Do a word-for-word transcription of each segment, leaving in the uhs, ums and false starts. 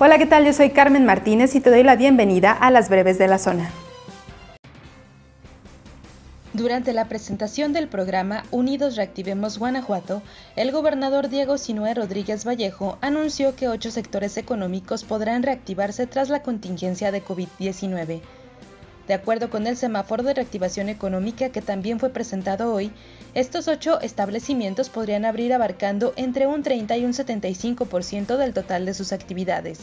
Hola, ¿qué tal? Yo soy Carmen Martínez y te doy la bienvenida a Las Breves de la Zona. Durante la presentación del programa Unidos Reactivemos Guanajuato, el gobernador Diego Sinue Rodríguez Vallejo anunció que ocho sectores económicos podrán reactivarse tras la contingencia de COVID diecinueve. De acuerdo con el semáforo de reactivación económica que también fue presentado hoy, estos ocho establecimientos podrían abrir abarcando entre un treinta y un setenta y cinco por ciento del total de sus actividades.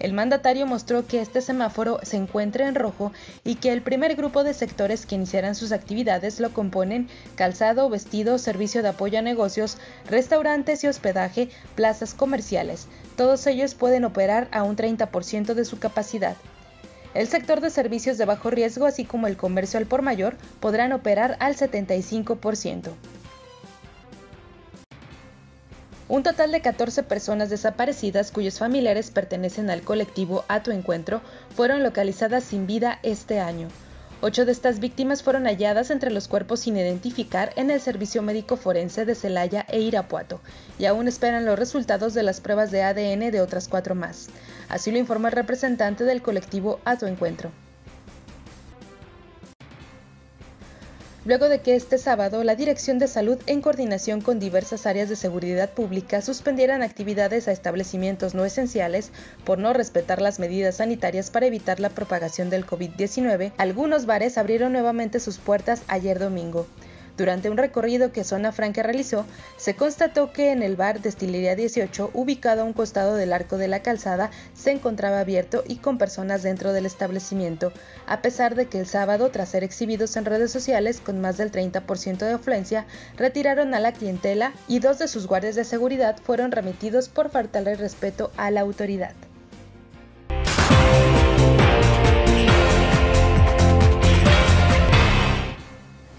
El mandatario mostró que este semáforo se encuentra en rojo y que el primer grupo de sectores que iniciarán sus actividades lo componen calzado, vestido, servicio de apoyo a negocios, restaurantes y hospedaje, plazas comerciales. Todos ellos pueden operar a un treinta por ciento de su capacidad. El sector de servicios de bajo riesgo, así como el comercio al por mayor, podrán operar al setenta y cinco por ciento. Un total de catorce personas desaparecidas cuyos familiares pertenecen al colectivo A Tu Encuentro fueron localizadas sin vida este año. Ocho de estas víctimas fueron halladas entre los cuerpos sin identificar en el Servicio Médico Forense de Celaya e Irapuato, y aún esperan los resultados de las pruebas de A D N de otras cuatro más. Así lo informó el representante del colectivo A Tu Encuentro. Luego de que este sábado la Dirección de Salud, en coordinación con diversas áreas de seguridad pública, suspendieran actividades a establecimientos no esenciales por no respetar las medidas sanitarias para evitar la propagación del COVID diecinueve, algunos bares abrieron nuevamente sus puertas ayer domingo. Durante un recorrido que Zona Franca realizó, se constató que en el bar Destilería dieciocho, ubicado a un costado del Arco de la Calzada, se encontraba abierto y con personas dentro del establecimiento, a pesar de que el sábado, tras ser exhibidos en redes sociales con más del treinta por ciento de afluencia, retiraron a la clientela y dos de sus guardias de seguridad fueron remitidos por faltarle respeto a la autoridad.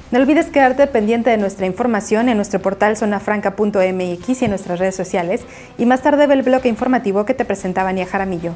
No olvides quedarte pendiente de nuestra información en nuestro portal zona franca punto m x y en nuestras redes sociales, y más tarde ve el bloque informativo que te presentaba Ania Jaramillo.